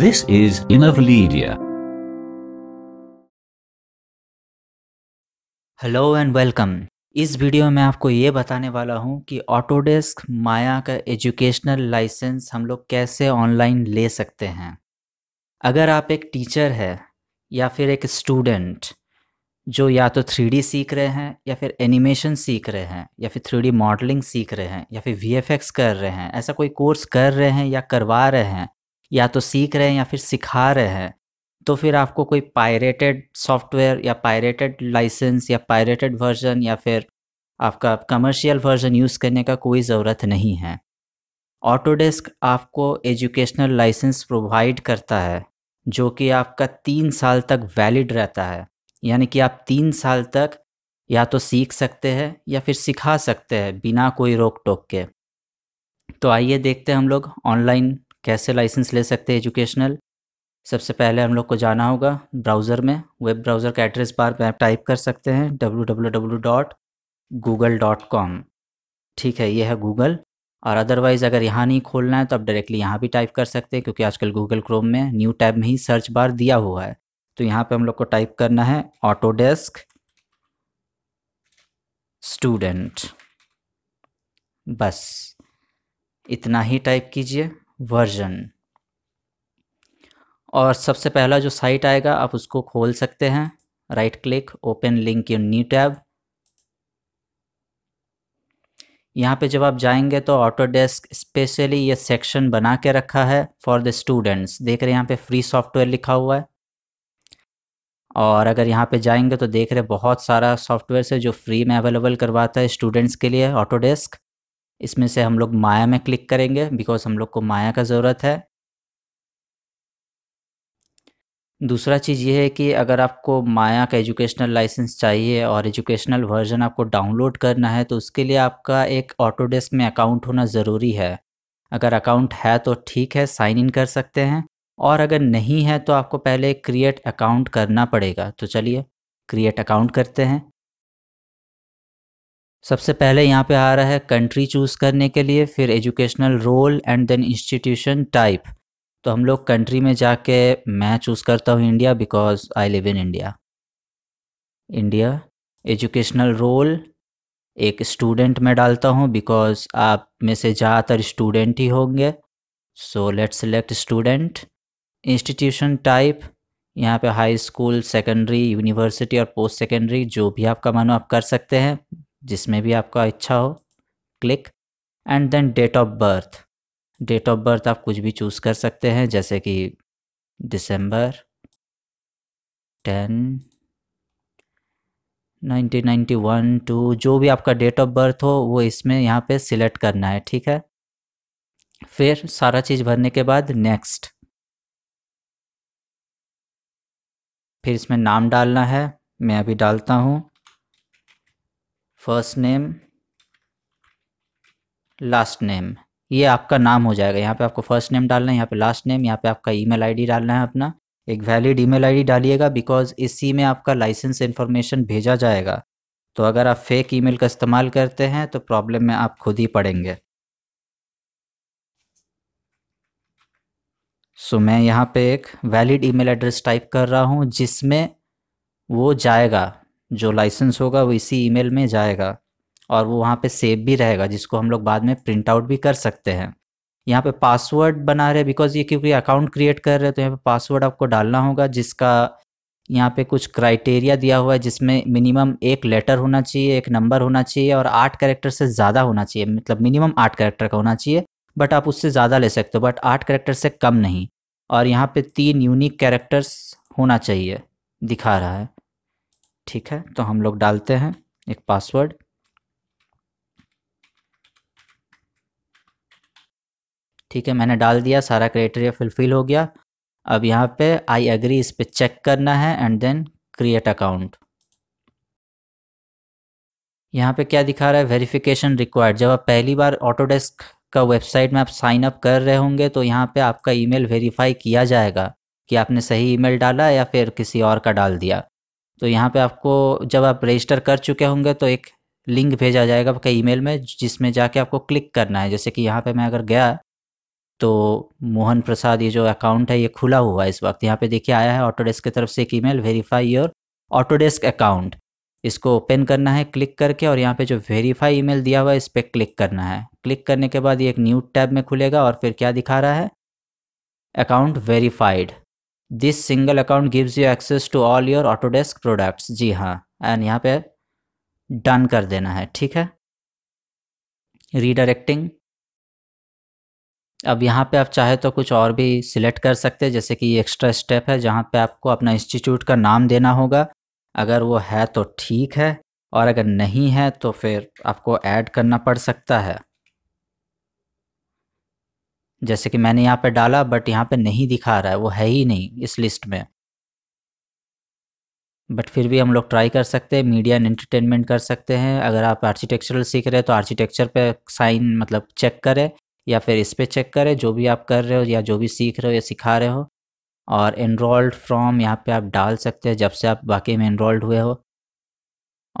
This is Inner Validia. Hello and welcome. इस video में आपको ये बताने वाला हूँ कि ऑटोडेस्क माया का एजुकेशनल लाइसेंस हम लोग कैसे ऑनलाइन ले सकते हैं। अगर आप एक टीचर है या फिर एक स्टूडेंट जो या तो 3D सीख रहे हैं या फिर एनिमेशन सीख रहे हैं या फिर 3D मॉडलिंग सीख रहे हैं या फिर VFX कर रहे हैं, ऐसा कोई कोर्स कर रहे हैं या करवा रहे हैं या तो सीख रहे हैं या फिर सिखा रहे हैं, तो फिर आपको कोई पायरेटेड सॉफ्टवेयर या पायरेटेड लाइसेंस या पायरेटेड वर्जन या फिर आपका कमर्शियल वर्जन यूज़ करने का कोई ज़रूरत नहीं है। ऑटोडेस्क आपको एजुकेशनल लाइसेंस प्रोवाइड करता है जो कि आपका 3 साल तक वैलिड रहता है, यानी कि आप 3 साल तक या तो सीख सकते हैं या फिर सिखा सकते हैं बिना कोई रोक टोक के। तो आइए देखते हैं हम लोग ऑनलाइन कैसे लाइसेंस ले सकते हैं एजुकेशनल। सबसे पहले हम लोग को जाना होगा ब्राउज़र में। वेब ब्राउज़र का एड्रेस बार पर आप टाइप कर सकते हैं www.google.com। ठीक है, ये है गूगल। और अदरवाइज़ अगर यहाँ नहीं खोलना है तो आप डायरेक्टली यहाँ भी टाइप कर सकते हैं, क्योंकि आजकल गूगल क्रोम में न्यू टैब में ही सर्च बार दिया हुआ है। तो यहाँ पे हम लोग को टाइप करना है ऑटोडेस्क स्टूडेंट, बस इतना ही टाइप कीजिए वर्जन। और सबसे पहला जो साइट आएगा आप उसको खोल सकते हैं। Right click, open link in new tab. यहाँ पे जब आप जाएंगे तो ऑटोडेस्क स्पेशली ये सेक्शन बना के रखा है फॉर द स्टूडेंट्स। देख रहे हैं यहाँ पे फ्री सॉफ्टवेयर लिखा हुआ है, और अगर यहाँ पे जाएंगे तो देख रहे बहुत सारा सॉफ्टवेयर है जो फ्री में अवेलेबल करवाता है स्टूडेंट्स के लिए ऑटोडेस्क। इसमें से हम लोग माया में क्लिक करेंगे बिकॉज हम लोग को माया का ज़रूरत है। दूसरा चीज़ ये है कि अगर आपको माया का एजुकेशनल लाइसेंस चाहिए और एजुकेशनल वर्जन आपको डाउनलोड करना है तो उसके लिए आपका एक ऑटोडेस्क में अकाउंट होना ज़रूरी है। अगर अकाउंट है तो ठीक है, साइन इन कर सकते हैं, और अगर नहीं है तो आपको पहले क्रिएट अकाउंट करना पड़ेगा। तो चलिए क्रिएट अकाउंट करते हैं। सबसे पहले यहाँ पे आ रहा है कंट्री चूज़ करने के लिए, फिर educational role and then institution type. तो हम लोग कंट्री में जाके मैं चूज़ करता हूँ India, because I live in India. India educational role एक स्टूडेंट में डालता हूँ बिकॉज आप में से ज़्यादातर स्टूडेंट ही होंगे। So let's select student. Institution type यहाँ पे हाई स्कूल, सेकेंडरी, यूनिवर्सिटी और पोस्ट सेकेंडरी, जो भी आपका मानो आप कर सकते हैं, जिसमें भी आपका इच्छा हो, click. And then date of birth. Date of birth आप कुछ भी चूज़ कर सकते हैं, जैसे कि दिसंबर 10, 1991 टू, जो भी आपका डेट ऑफ बर्थ हो वो इसमें यहाँ पे सिलेक्ट करना है। ठीक है, फिर सारा चीज़ भरने के बाद नेक्स्ट। फिर इसमें नाम डालना है, मैं अभी डालता हूँ फर्स्ट नेम लास्ट नेम। ये आपका नाम हो जाएगा। यहाँ पे आपको फर्स्ट नेम डालना है, यहाँ पे लास्ट नेम, यहाँ पे आपका ईमेल आईडी डालना है अपना। एक वैलिड ईमेल आईडी डालिएगा बिकॉज इसी में आपका लाइसेंस इन्फॉर्मेशन भेजा जाएगा। तो अगर आप फेक ईमेल का इस्तेमाल करते हैं तो प्रॉब्लम में आप खुद ही पड़ेंगे। सो मैं यहाँ पे एक वैलिड ईमेल एड्रेस टाइप कर रहा हूँ जिसमें वो जाएगा, जो लाइसेंस होगा वो इसी ईमेल में जाएगा और वो वहाँ पे सेव भी रहेगा, जिसको हम लोग बाद में प्रिंट आउट भी कर सकते हैं। यहाँ पे पासवर्ड बना रहे बिकॉज ये क्योंकि अकाउंट क्रिएट कर रहे हैं तो यहाँ पे पासवर्ड आपको डालना होगा, जिसका यहाँ पे कुछ क्राइटेरिया दिया हुआ है जिसमें मिनिमम 1 लेटर होना चाहिए, 1 नंबर होना चाहिए और 8 कैरेक्टर से ज़्यादा होना चाहिए। मतलब मिनिमम 8 कैरेक्टर का होना चाहिए, बट आप उससे ज़्यादा ले सकते हो, बट 8 कैरेक्टर से कम नहीं। और यहाँ पे 3 यूनिक कैरेक्टर्स होना चाहिए दिखा रहा है। ठीक है, तो हम लोग डालते हैं एक पासवर्ड। ठीक है, मैंने डाल दिया, सारा क्राइटेरिया फुलफिल हो गया। अब यहाँ पे आई एग्री, इस पे चेक करना है एंड देन क्रिएट अकाउंट। यहाँ पे क्या दिखा रहा है? Verification required. जब आप पहली बार ऑटोडेस्क का वेबसाइट में आप साइन अप कर रहे होंगे तो यहाँ पे आपका ईमेल वेरीफाई किया जाएगा कि आपने सही ईमेल डाला या फिर किसी और का डाल दिया। तो यहाँ पे आपको जब आप रजिस्टर कर चुके होंगे तो एक लिंक भेजा जाएगा आपका ईमेल में, जिसमें जाके आपको क्लिक करना है। जैसे कि यहाँ पे मैं अगर गया तो मोहन प्रसाद, ये जो अकाउंट है ये खुला हुआ है इस वक्त। यहाँ पे देखिए आया है ऑटोडेस्क की तरफ से एक email, verify your Autodesk account. इसको ओपन करना है क्लिक करके, और यहाँ पे जो वेरीफाई ईमेल दिया हुआ है इस पर क्लिक करना है। क्लिक करने के बाद ये एक न्यू टैब में खुलेगा, और फिर क्या दिखा रहा है, account verified, this single account gives you access to all your Autodesk products. जी हाँ, एंड यहाँ पे डन कर देना है, ठीक है। रीडायरेक्टिंग, अब यहाँ पे आप चाहे तो कुछ और भी सिलेक्ट कर सकते हैं, जैसे कि ये एक्स्ट्रा स्टेप है जहाँ पे आपको अपना इंस्टीट्यूट का नाम देना होगा, अगर वो है तो ठीक है, और अगर नहीं है तो फिर आपको ऐड करना पड़ सकता है। जैसे कि मैंने यहाँ पे डाला, बट यहाँ पे नहीं दिखा रहा है, वो है ही नहीं इस लिस्ट में, बट फिर भी हम लोग ट्राई कर सकते हैं। मीडिया एंड एंटरटेनमेंट कर सकते हैं, अगर आप आर्किटेक्चरल सीख रहे हैं तो आर्किटेक्चर पे साइन मतलब चेक करें, या फिर इस पे चेक करें, जो भी आप कर रहे हो या जो भी सीख रहे हो या सिखा रहे हो। और एनरोल्ड फ्रॉम यहाँ पे आप डाल सकते हैं, जब से आप बाकी में एनरोल्ड हुए हो,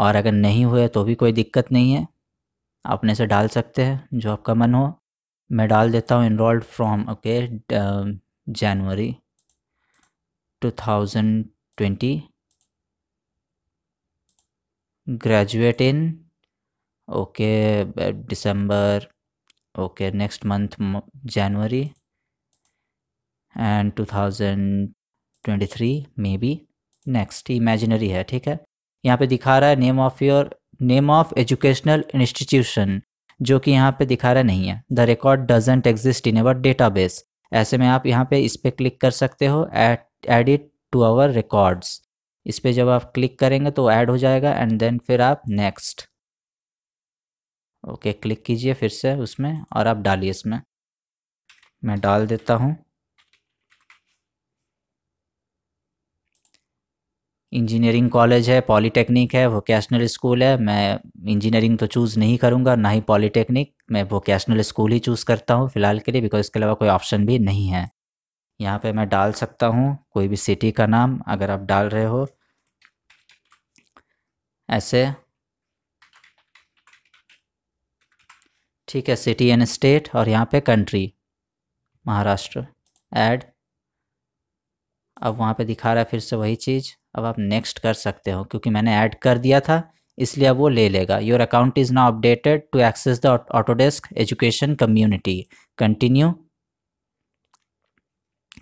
और अगर नहीं हुए तो भी कोई दिक्कत नहीं है, अपने से डाल सकते हैं जो आपका मन हो। मैं डाल देता हूँ enrolled from okay January 2020, graduate in okay December okay next month January and 2023 may B next, imaginary है, ठीक है। यहाँ पे दिखा रहा है name of your, name of educational institution, जो कि यहाँ पे दिखा रहा नहीं है, the record doesn't exist in our database. ऐसे में आप यहाँ पे इस पर क्लिक कर सकते हो, add it to our records. इस पर जब आप क्लिक करेंगे तो ऐड हो जाएगा, एंड देन फिर आप नेक्स्ट ओके क्लिक कीजिए फिर से उसमें, और आप डालिए इसमें। मैं डाल देता हूँ इंजीनियरिंग कॉलेज है, पॉलिटेक्निक है, वोकेशनल स्कूल है। मैं इंजीनियरिंग तो चूज़ नहीं करूँगा, ना ही पॉलिटेक्निक, मैं वोकेशनल स्कूल ही चूज़ करता हूँ फ़िलहाल के लिए, बिकॉज इसके अलावा कोई ऑप्शन भी नहीं है। यहाँ पे मैं डाल सकता हूँ कोई भी सिटी का नाम, अगर आप डाल रहे हो ऐसे, ठीक है, सिटी एंड स्टेट, और यहाँ पे कंट्री महाराष्ट्र, ऐड। अब वहाँ पे दिखा रहा है फिर से वही चीज़, अब आप नेक्स्ट कर सकते हो, क्योंकि मैंने ऐड कर दिया था इसलिए अब वो ले लेगा। Your account is now updated to access the Autodesk education community, continue,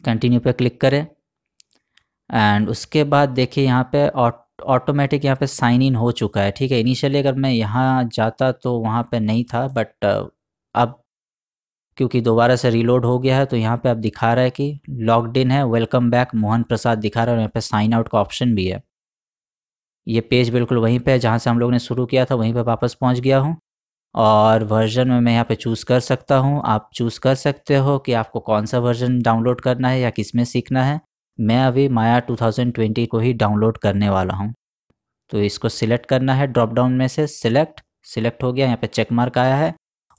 continue पे क्लिक करें, एंड उसके बाद देखिए यहाँ पे ऑटोमेटिक यहाँ पे साइन इन हो चुका है, ठीक है। इनिशियली अगर मैं यहाँ जाता तो वहाँ पे नहीं था, बट अब क्योंकि दोबारा से रीलोड हो गया है तो यहाँ पे अब दिखा रहा है कि लॉग्ड इन है, वेलकम बैक मोहन प्रसाद दिखा रहा है, और यहाँ पे साइन आउट का ऑप्शन भी है। ये पेज बिल्कुल वहीं पर जहाँ से हम लोग ने शुरू किया था वहीं पर वापस पहुँच गया हूँ, और वर्जन में मैं यहाँ पे चूज़ कर सकता हूँ। आप चूज़ कर सकते हो कि आपको कौन सा वर्जन डाउनलोड करना है या किस में सीखना है। मैं अभी माया 2020 को ही डाउनलोड करने वाला हूँ, तो इसको सिलेक्ट करना है ड्रॉप डाउन में से, सिलेक्ट हो गया, यहाँ पे चेक मार्क आया है।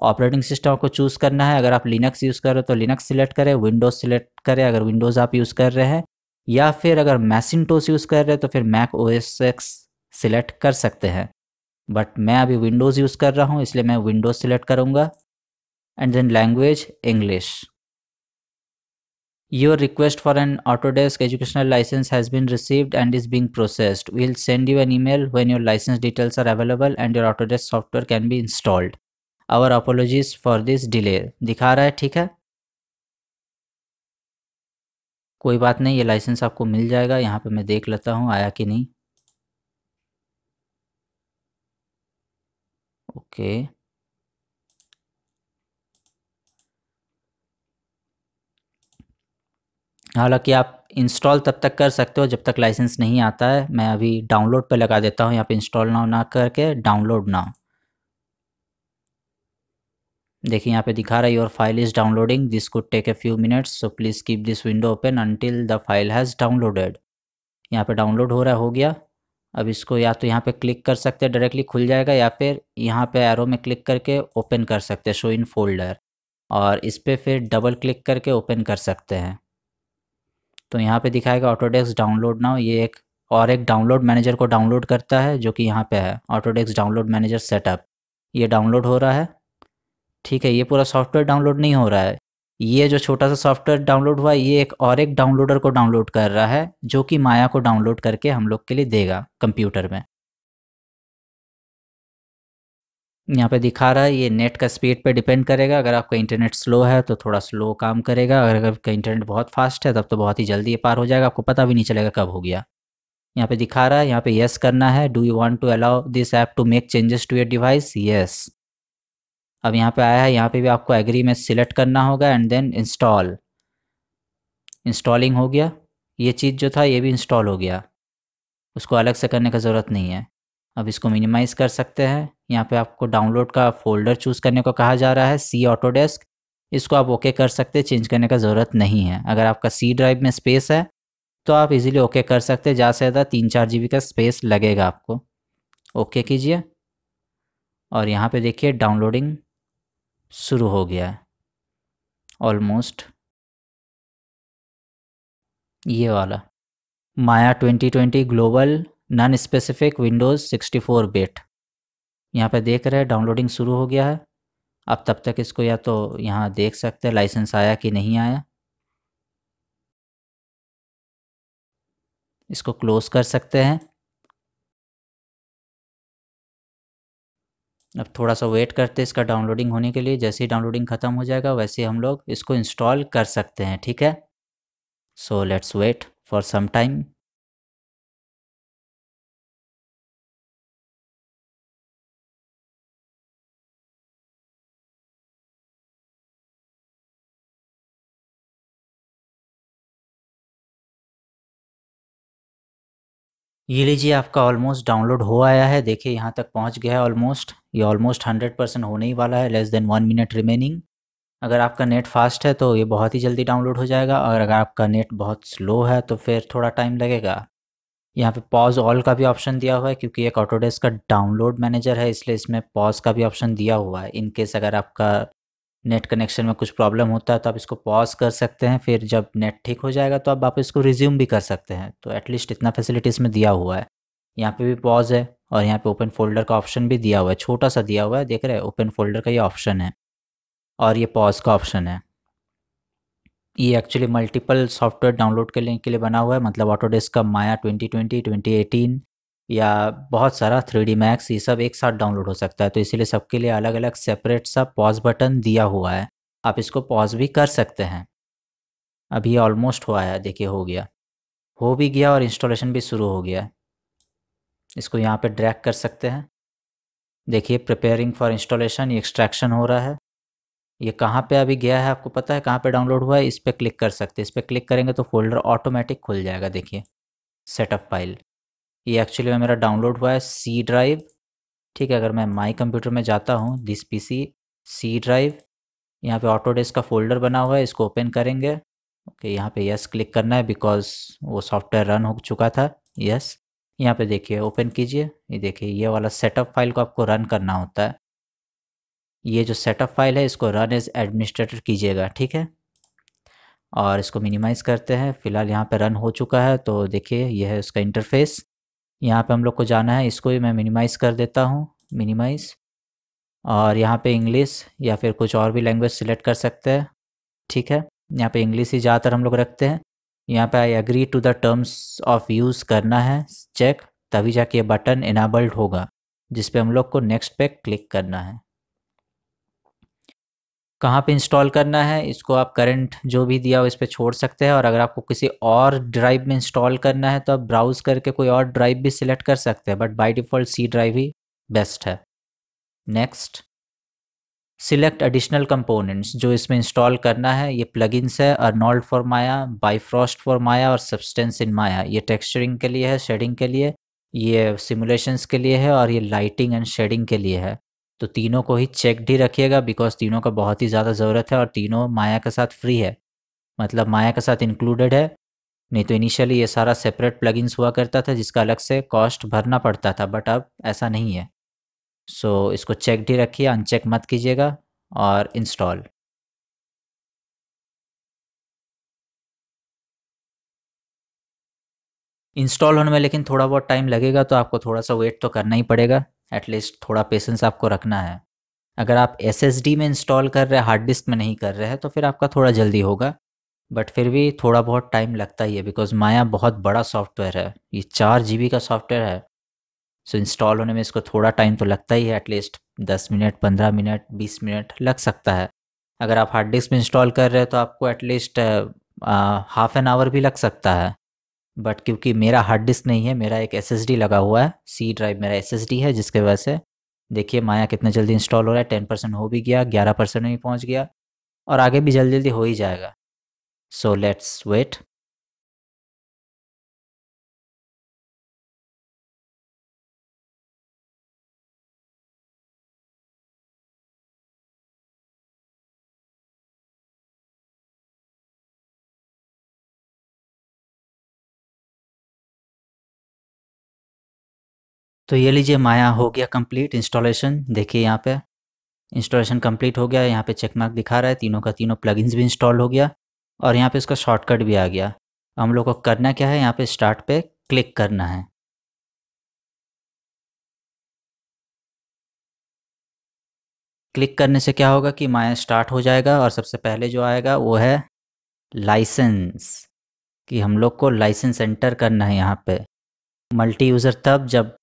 ऑपरेटिंग सिस्टम को चूज़ करना है, अगर आप लिनक्स यूज़ कर रहे हो तो लिनक्स सिलेक्ट करें, विंडोज़ सिलेक्ट करें अगर विंडोज़ आप यूज़ कर रहे हैं, या फिर अगर मैसिनटोस यूज़ कर रहे हैं तो फिर मैक OS X सिलेक्ट कर सकते हैं, बट मैं अभी विंडोज़ यूज़ कर रहा हूँ इसलिए मैं विंडोज़ सिलेक्ट करूँगा। And then language English. Your request for an Autodesk educational licence has been received and is being processed, we will send you an email when your licence details are available and your Autodesk software can be installed, our apologies for this delay दिखा रहा है, ठीक है। कोई बात नहीं, ये licence आपको मिल जाएगा। यहाँ पर मैं देख लेता हूँ आया कि नहीं, ओके हालांकि आप इंस्टॉल तब तक कर सकते हो जब तक लाइसेंस नहीं आता है। मैं अभी डाउनलोड पे लगा देता हूँ, यहाँ पे इंस्टॉल ना करके डाउनलोड ना। देखिए यहाँ पे दिखा रहा है your file is downloading, this could take a few minutes, so please keep this window open until the file has downloaded. यहाँ पे डाउनलोड हो रहा है, हो गया। अब इसको या तो यहाँ पे क्लिक कर सकते हैं, डायरेक्टली खुल जाएगा, या फिर यहाँ पे एरो में क्लिक करके ओपन कर सकते हैं, शो इन फोल्डर, और इस पर फिर डबल क्लिक करके ओपन कर सकते हैं। तो यहाँ पे दिखाएगा ऑटोडेस्क डाउनलोड नाउ। ये एक और एक डाउनलोड मैनेजर को डाउनलोड करता है जो कि यहाँ पे है, ऑटोडेस्क डाउनलोड मैनेजर सेटअप। ये डाउनलोड हो रहा है, ठीक है। ये पूरा सॉफ्टवेयर डाउनलोड नहीं हो रहा है, ये जो छोटा सा सॉफ्टवेयर डाउनलोड हुआ ये एक और एक डाउनलोडर को डाउनलोड कर रहा है जो कि माया को डाउनलोड करके हम लोग के लिए देगा कंप्यूटर में। यहाँ पे दिखा रहा है ये नेट का स्पीड पे डिपेंड करेगा। अगर आपका इंटरनेट स्लो है तो थोड़ा स्लो काम करेगा, अगर आपका इंटरनेट बहुत फास्ट है तब तो बहुत ही जल्दी ये पार हो जाएगा, आपको पता भी नहीं चलेगा कब हो गया। यहाँ पे दिखा रहा है, यहाँ पे येस करना है। Do you want to allow this app to make changes to your device? Yes. अब यहाँ पे आया है, यहाँ पे भी आपको एग्री में सिलेक्ट करना होगा एंड देन इंस्टॉल। इंस्टॉलिंग हो गया, ये चीज़ जो था ये भी इंस्टॉल हो गया, उसको अलग से करने का ज़रूरत नहीं है। अब इसको मिनिमाइज़ कर सकते हैं। यहाँ पे आपको डाउनलोड का फोल्डर चूज़ करने को कहा जा रहा है, सी ऑटोडेस्क। इसको आप ओके कर सकते, चेंज करने का ज़रूरत नहीं है। अगर आपका सी ड्राइव में स्पेस है तो आप इजीली ओके कर सकते, ज़्यादा से ज़्यादा 3-4 GB का स्पेस लगेगा आपको। ओके कीजिए और यहाँ पे देखिए डाउनलोडिंग शुरू हो गया है ऑलमोस्ट। ये वाला Maya 2020 global non specific Windows 64 bit. यहाँ पे देख रहे हैं डाउनलोडिंग शुरू हो गया है। आप तब तक इसको या तो यहाँ देख सकते हैं लाइसेंस आया कि नहीं आया। इसको क्लोज कर सकते हैं। अब थोड़ा सा वेट करते हैं इसका डाउनलोडिंग होने के लिए। जैसे ही डाउनलोडिंग ख़त्म हो जाएगा वैसे हम लोग इसको इंस्टॉल कर सकते हैं, ठीक है। So let's wait for some time. ये लीजिए आपका ऑलमोस्ट डाउनलोड हो आया है। देखिए यहाँ तक पहुँच गया है ऑलमोस्ट। ये ऑलमोस्ट 100% होने ही वाला है, लेस देन 1 मिनट रिमेनिंग। अगर आपका नेट फास्ट है तो ये बहुत ही जल्दी डाउनलोड हो जाएगा, और अगर आपका नेट बहुत स्लो है तो फिर थोड़ा टाइम लगेगा। यहाँ पे पॉज ऑल का भी ऑप्शन दिया हुआ है, क्योंकि एक ऑटोडेस्क का डाउनलोड मैनेजर है इसलिए इसमें पॉज का भी ऑप्शन दिया हुआ है। इनकेस अगर आपका नेट कनेक्शन में कुछ प्रॉब्लम होता है तो आप इसको पॉज कर सकते हैं, फिर जब नेट ठीक हो जाएगा तो आप वापस इसको रिज्यूम भी कर सकते हैं। तो एटलीस्ट इतना फैसिलिटी इसमें दिया हुआ है। यहाँ पे भी पॉज है और यहाँ पे ओपन फोल्डर का ऑप्शन भी दिया हुआ है, छोटा सा दिया हुआ है, देख रहे हैं ओपन फोल्डर का ये ऑप्शन है और ये पॉज का ऑप्शन है। ये एक्चुअली मल्टीपल सॉफ्टवेयर डाउनलोड करने के लिए बना हुआ है, मतलब ऑटोडेस्क का माया 2020, 2018 या बहुत सारा 3D Max, ये सब एक साथ डाउनलोड हो सकता है। तो इसीलिए सबके लिए अलग अलग सेपरेट सा पॉज बटन दिया हुआ है, आप इसको पॉज भी कर सकते हैं। अभी ऑलमोस्ट हुआ है, देखिए हो गया, हो भी गया और इंस्टॉलेशन भी शुरू हो गया। इसको यहाँ पे ड्रैग कर सकते हैं। देखिए प्रिपेयरिंग फॉर इंस्टॉलेशन, ये एक्सट्रैक्शन हो रहा है। ये कहाँ पे अभी गया है आपको पता है, कहाँ पे डाउनलोड हुआ है, इस पर क्लिक कर सकते हैं। इस पर क्लिक करेंगे तो फोल्डर ऑटोमेटिक खुल जाएगा। देखिए सेटअप फाइल, ये एक्चुअली में मेरा डाउनलोड हुआ है सी ड्राइव, ठीक है। अगर मैं माई कंप्यूटर में जाता हूँ, दिस पीसी, सी ड्राइव, यहाँ पे ऑटोडेस्क का फोल्डर बना हुआ है, इसको ओपन करेंगे। ओके, यहाँ पे यस क्लिक करना है बिकॉज वो सॉफ्टवेयर रन हो चुका था। यस, यहाँ पे देखिए ओपन कीजिए। ये देखिए ये वाला सेटअप फाइल को आपको रन करना होता है। ये जो सेटअप फाइल है इसको रन एज एडमिनिस्ट्रेटर कीजिएगा, ठीक है। और इसको मिनिमाइज़ करते हैं। फिलहाल यहाँ पर रन हो चुका है, तो देखिए यह है उसका इंटरफेस। यहाँ पे हम लोग को जाना है, इसको भी मैं मिनिमाइज़ कर देता हूँ, मिनिमाइज़। और यहाँ पे इंग्लिश या फिर कुछ और भी लैंग्वेज सिलेक्ट कर सकते हैं, ठीक है। यहाँ पे इंग्लिश ही ज़्यादातर हम लोग रखते हैं। यहाँ पे I agree to the terms of use करना है चेक, तभी जाके ये बटन इनेबल्ड होगा जिस पे हम लोग को नेक्स्ट पे क्लिक करना है। कहाँ पे इंस्टॉल करना है इसको आप करंट जो भी दिया हो इस पर छोड़ सकते हैं, और अगर आपको किसी और ड्राइव में इंस्टॉल करना है तो आप ब्राउज़ करके कोई और ड्राइव भी सिलेक्ट कर सकते हैं, but by default C drive ही बेस्ट है। नेक्स्ट, सिलेक्ट एडिशनल कंपोनेंट्स जो इसमें इंस्टॉल करना है। ये प्लगइन्स है, Arnold for Maya, Bifrost for Maya और सब्सटेंस इन माया। ये टेक्सचरिंग के लिए है, शेडिंग के लिए, ये सिमुलेशंस के लिए है और ये लाइटिंग एंड शेडिंग के लिए है। तो तीनों को ही चेक्ड ही रखिएगा बिकॉज तीनों का बहुत ही ज़्यादा ज़रूरत है और तीनों माया के साथ फ्री है, मतलब माया के साथ इंक्लूडेड है। नहीं तो इनिशियली ये सारा सेपरेट प्लगइन्स हुआ करता था जिसका अलग से कॉस्ट भरना पड़ता था, बट अब ऐसा नहीं है। सो इसको चेक्ड ही रखिए, अनचेक मत कीजिएगा। और इंस्टॉल, इंस्टॉल होने में लेकिन थोड़ा बहुत टाइम लगेगा, तो आपको थोड़ा सा वेट तो करना ही पड़ेगा। एटलीस्ट थोड़ा पेशेंस आपको रखना है। अगर आप SSD में इंस्टॉल कर रहे हैं, हार्ड डिस्क में नहीं कर रहे हैं, तो फिर आपका थोड़ा जल्दी होगा, बट फिर भी थोड़ा बहुत टाइम लगता ही है, बिकॉज माया बहुत बड़ा सॉफ्टवेयर है। ये 4 GB का सॉफ्टवेयर है, सो इंस्टॉल होने में इसको थोड़ा टाइम तो लगता ही है, एटलीस्ट 10 मिनट, 15 मिनट, 20 मिनट लग सकता है। अगर आप हार्ड डिस्क में इंस्टॉल कर रहे हो तो आपको एटलीस्ट हाफ एन आवर भी लग सकता है, बट क्योंकि मेरा हार्ड डिस्क नहीं है, मेरा एक SSD लगा हुआ है, C ड्राइव मेरा SSD है, जिसके वजह से देखिए माया कितना जल्दी इंस्टॉल हो रहा है। 10% हो भी गया, 11% में भी पहुँच गया, और आगे भी जल्दी जल्दी हो ही जाएगा। So let's wait. तो ये लीजिए माया हो गया कंप्लीट इंस्टॉलेशन। देखिए यहाँ पे इंस्टॉलेशन कंप्लीट हो गया, यहाँ पे चेक मार्क दिखा रहा है, तीनों का तीनों प्लगइन्स भी इंस्टॉल हो गया, और यहाँ पे उसका शॉर्टकट भी आ गया। हम लोग को करना क्या है, यहाँ पे स्टार्ट पे क्लिक करना है। क्लिक करने से क्या होगा कि माया स्टार्ट हो जाएगा, और सबसे पहले जो आएगा वो है लाइसेंस, कि हम लोग को लाइसेंस एंटर करना है यहाँ पे। मल्टी यूज़र तब जब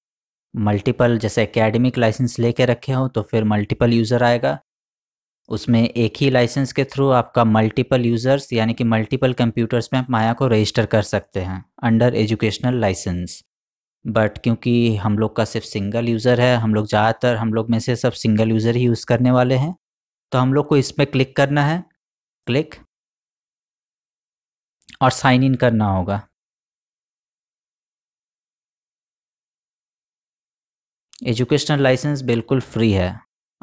मल्टीपल, जैसे एकेडमिक लाइसेंस लेके रखे हो तो फिर मल्टीपल यूज़र आएगा, उसमें एक ही लाइसेंस के थ्रू आपका मल्टीपल यूज़र्स यानी कि मल्टीपल कंप्यूटर्स में आप माया को रजिस्टर कर सकते हैं अंडर एजुकेशनल लाइसेंस। बट क्योंकि हम लोग का सिर्फ सिंगल यूज़र है, हम लोग ज़्यादातर हम लोग में से सब सिंगल यूज़र ही यूज़ करने वाले हैं, तो हम लोग को इसमें क्लिक करना है, क्लिक, और साइन इन करना होगा। एजुकेशनल लाइसेंस बिल्कुल फ्री है,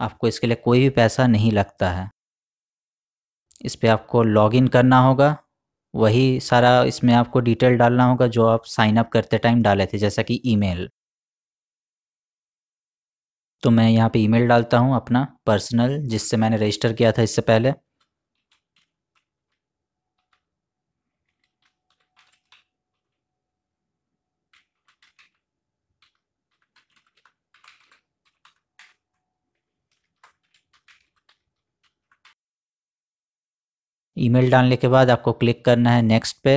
आपको इसके लिए कोई भी पैसा नहीं लगता है। इस पर आपको लॉगिन करना होगा, वही सारा इसमें आपको डिटेल डालना होगा जो आप साइन अप करते टाइम डाले थे, जैसा कि ईमेल। तो मैं यहाँ पे ईमेल डालता हूँ अपना पर्सनल, जिससे मैंने रजिस्टर किया था इससे पहले। ईमेल डालने के बाद आपको क्लिक करना है नेक्स्ट पे,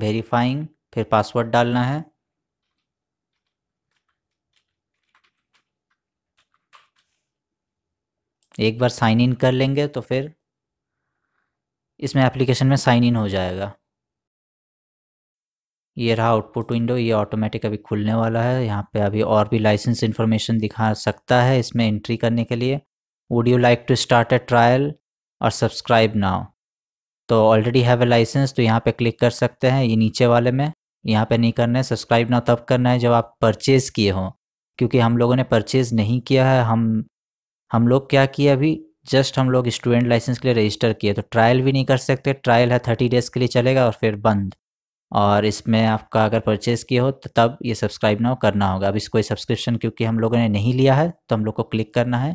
वेरीफाइंग, फिर पासवर्ड डालना है। एक बार साइन इन कर लेंगे तो फिर इसमें एप्लीकेशन में साइन इन हो जाएगा। ये रहा आउटपुट विंडो, ये ऑटोमेटिक अभी खुलने वाला है। यहाँ पे अभी और भी लाइसेंस इन्फॉर्मेशन दिखा सकता है इसमें एंट्री करने के लिए। Would you like to start a trial or subscribe now. तो ऑलरेडी हैव ए लाइसेंस, तो यहाँ पे क्लिक कर सकते हैं, ये नीचे वाले में। यहाँ पे नहीं करना है, सब्सक्राइब ना तब करना है जब आप परचेज़ किए हों, क्योंकि हम लोगों ने परचेज़ नहीं किया है। हम लोग क्या किए अभी, जस्ट हम लोग स्टूडेंट लाइसेंस के लिए रजिस्टर किए, तो ट्रायल भी नहीं कर सकते। ट्रायल है 30 डेज़ के लिए चलेगा और फिर बंद, और इसमें आपका अगर परचेज़ किए हो तो तब ये सब्सक्राइब ना करना होगा। अब इसको सब्सक्रिप्शन क्योंकि हम लोगों ने नहीं लिया है, तो हम लोग को क्लिक करना है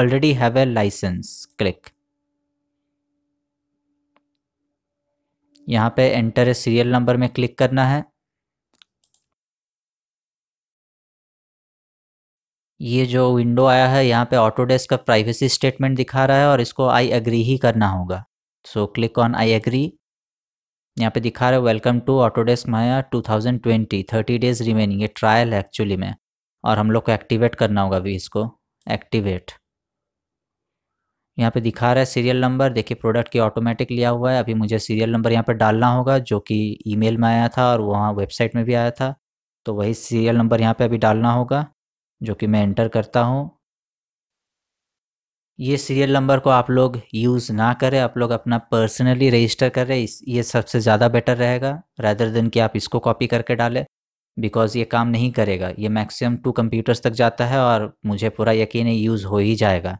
already have a licence, click. यहाँ पे एंटर ए सीरियल नंबर में क्लिक करना है। ये जो विंडो आया है यहाँ पे ऑटोडेस्क का प्राइवेसी स्टेटमेंट दिखा रहा है, और इसको आई एग्री ही करना होगा। So click on I agree. यहाँ पे दिखा रहा है welcome to Autodesk Maya 2020, 30 days remaining. ये ट्रायल है एक्चुअली में, और हम लोग को एक्टिवेट करना होगा अभी इसको, एक्टिवेट। यहाँ पे दिखा रहा है सीरियल नंबर, देखिए प्रोडक्ट की ऑटोमेटिक लिया हुआ है। अभी मुझे सीरियल नंबर यहाँ पे डालना होगा, जो कि ईमेल में आया था और वहाँ वेबसाइट में भी आया था, तो वही सीरियल नंबर यहाँ पे अभी डालना होगा, जो कि मैं एंटर करता हूँ। ये सीरियल नंबर को आप लोग यूज़ ना करें, आप लोग अपना पर्सनली रजिस्टर करें, ये सबसे ज़्यादा बेटर रहेगा, रैदर देन कि आप इसको कॉपी करके डालें, बिकॉज़ ये काम नहीं करेगा। ये मैक्सिमम 2 कंप्यूटर्स तक जाता है, और मुझे पूरा यकीन है यूज़ हो ही जाएगा।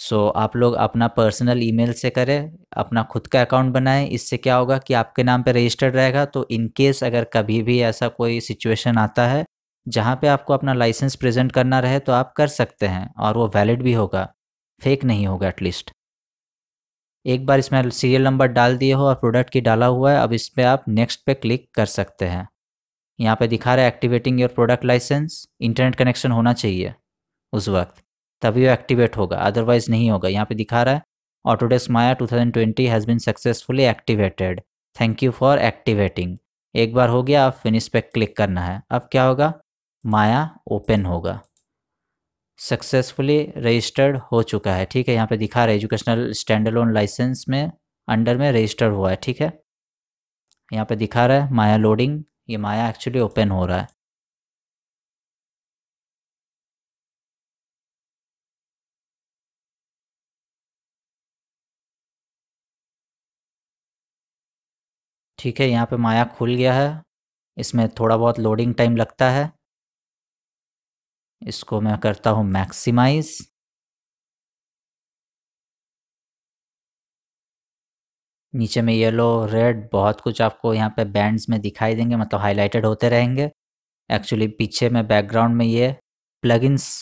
सो आप लोग अपना पर्सनल ईमेल से करें, अपना खुद का अकाउंट बनाएं। इससे क्या होगा कि आपके नाम पे रजिस्टर्ड रहेगा, तो इन केस अगर कभी भी ऐसा कोई सिचुएशन आता है जहाँ पे आपको अपना लाइसेंस प्रेजेंट करना रहे, तो आप कर सकते हैं, और वो वैलिड भी होगा, फेक नहीं होगा एटलीस्ट। एक बार इसमें सीरियल नंबर डाल दिए हो और प्रोडक्ट की डाला हुआ है, अब इस पर आप नेक्स्ट पे क्लिक कर सकते हैं। यहाँ पर दिखा रहा है activating your product licence. Internet connection होना चाहिए उस वक्त, तभी वो एक्टिवेट होगा, अदरवाइज नहीं होगा। यहाँ पे दिखा रहा है Autodesk Maya 2020 has been successfully activated, thank you for activating. एक बार हो गया, अब फिनिश पे क्लिक करना है। अब क्या होगा, माया ओपन होगा, सक्सेसफुली रजिस्टर्ड हो चुका है। ठीक है, यहाँ पे दिखा रहा है एजुकेशनल स्टैंडअलोन लाइसेंस में अंडर में रजिस्टर्ड हुआ है। ठीक है, यहाँ पे दिखा रहा है माया लोडिंग, ये माया एक्चुअली ओपन हो रहा है। ठीक है, यहाँ पे माया खुल गया है, इसमें थोड़ा बहुत लोडिंग टाइम लगता है, इसको मैं करता हूँ मैक्सिमाइज। नीचे में येलो रेड बहुत कुछ आपको यहाँ पे बैंड्स में दिखाई देंगे, मतलब हाईलाइटेड होते रहेंगे। एक्चुअली पीछे में बैकग्राउंड में ये प्लगइन्स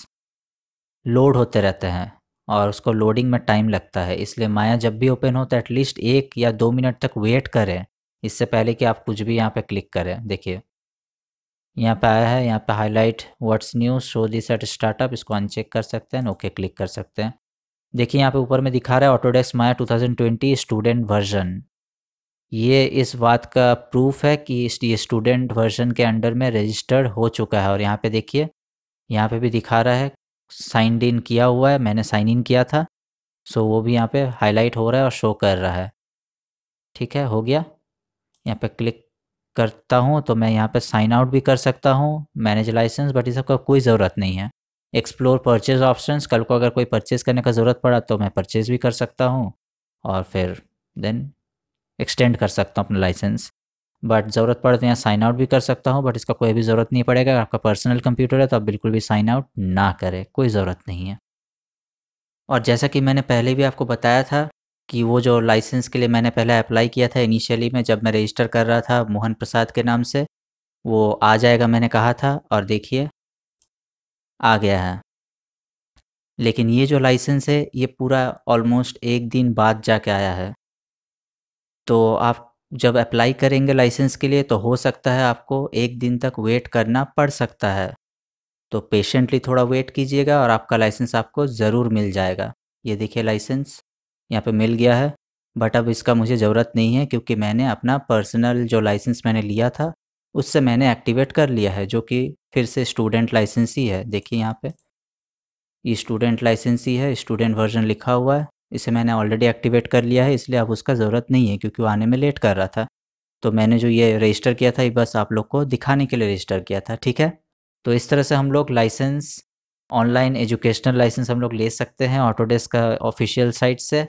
लोड होते रहते हैं और उसको लोडिंग में टाइम लगता है, इसलिए माया जब भी ओपन हो तो एटलीस्ट 1 या 2 मिनट तक वेट करें, इससे पहले कि आप कुछ भी यहाँ पे क्लिक करें। देखिए यहाँ पे आया है, यहाँ पे highlight what's new show this at startup, इसको अनचेक कर सकते हैं, ओके क्लिक कर सकते हैं। देखिए यहाँ पे ऊपर में दिखा रहा है ऑटोडेस्क माया 2020 स्टूडेंट वर्जन, ये इस बात का प्रूफ है कि ये स्टूडेंट वर्जन के अंडर में रजिस्टर्ड हो चुका है। और यहाँ पे देखिए, यहाँ पे भी दिखा रहा है साइन इन किया हुआ है, मैंने साइन इन किया था, सो वो भी यहाँ पे हाईलाइट हो रहा है और शो कर रहा है। ठीक है, हो गया, यहाँ पे क्लिक करता हूँ तो मैं यहाँ पे साइन आउट भी कर सकता हूँ, मैनेज लाइसेंस, बट ये सब का कोई ज़रूरत नहीं है। एक्सप्लोर परचेज ऑप्शंस, कल को अगर कोई परचेज़ करने का ज़रूरत पड़ा तो मैं परचेज़ भी कर सकता हूँ और फिर देन एक्सटेंड कर सकता हूँ अपना लाइसेंस, बट ज़रूरत पड़े तो यहाँ साइन आउट भी कर सकता हूँ, बट इसका कोई भी ज़रूरत नहीं पड़ेगा। अगर आपका पर्सनल कंप्यूटर है तो आप बिल्कुल भी साइन आउट ना करें, कोई ज़रूरत नहीं है। और जैसा कि मैंने पहले भी आपको बताया था कि वो जो लाइसेंस के लिए मैंने पहले अप्लाई किया था इनिशियली में, जब मैं रजिस्टर कर रहा था मोहन प्रसाद के नाम से, वो आ जाएगा मैंने कहा था, और देखिए आ गया है। लेकिन ये जो लाइसेंस है ये पूरा ऑलमोस्ट 1 दिन बाद जाके आया है। तो आप जब अप्लाई करेंगे लाइसेंस के लिए तो हो सकता है आपको 1 दिन तक वेट करना पड़ सकता है, तो पेशेंटली थोड़ा वेट कीजिएगा और आपका लाइसेंस आपको ज़रूर मिल जाएगा। ये देखिए लाइसेंस यहाँ पे मिल गया है, बट अब इसका मुझे ज़रूरत नहीं है क्योंकि मैंने अपना पर्सनल जो लाइसेंस मैंने लिया था उससे मैंने एक्टिवेट कर लिया है, जो कि फिर से स्टूडेंट लाइसेंस ही है। देखिए यहाँ पे ये स्टूडेंट लाइसेंस ही है, स्टूडेंट वर्जन लिखा हुआ है, इसे मैंने ऑलरेडी एक्टिवेट कर लिया है, इसलिए अब उसका ज़रूरत नहीं है क्योंकि वो आने में लेट कर रहा था। तो मैंने जो ये रजिस्टर किया था ये बस आप लोग को दिखाने के लिए रजिस्टर किया था। ठीक है, तो इस तरह से हम लोग लाइसेंस, ऑनलाइन एजुकेशनल लाइसेंस हम लोग ले सकते हैं ऑटोडेस्क का ऑफिशियल साइट से,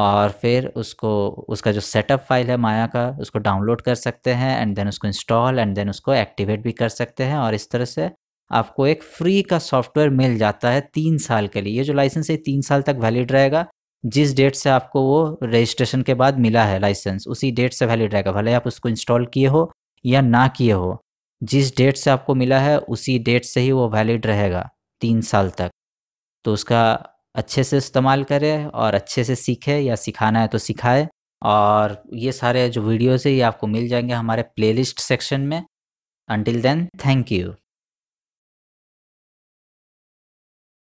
और फिर उसका जो सेटअप फाइल है माया का उसको डाउनलोड कर सकते हैं, एंड देन उसको इंस्टॉल एंड देन उसको एक्टिवेट भी कर सकते हैं। और इस तरह से आपको एक फ्री का सॉफ्टवेयर मिल जाता है 3 साल के लिए। ये जो लाइसेंस है 3 साल तक वैलिड रहेगा, जिस डेट से आपको वो रजिस्ट्रेशन के बाद मिला है लाइसेंस उसी डेट से वैलिड रहेगा, भले आप उसको इंस्टॉल किए हो या ना किए हो, जिस डेट से आपको मिला है उसी डेट से ही वो वैलिड रहेगा 3 साल तक। तो उसका अच्छे से इस्तेमाल करें और अच्छे से सीखें, या सिखाना है तो सिखाए। और ये सारे जो वीडियोज़ है ये आपको मिल जाएंगे हमारे प्लेलिस्ट सेक्शन में। Until then, thank you.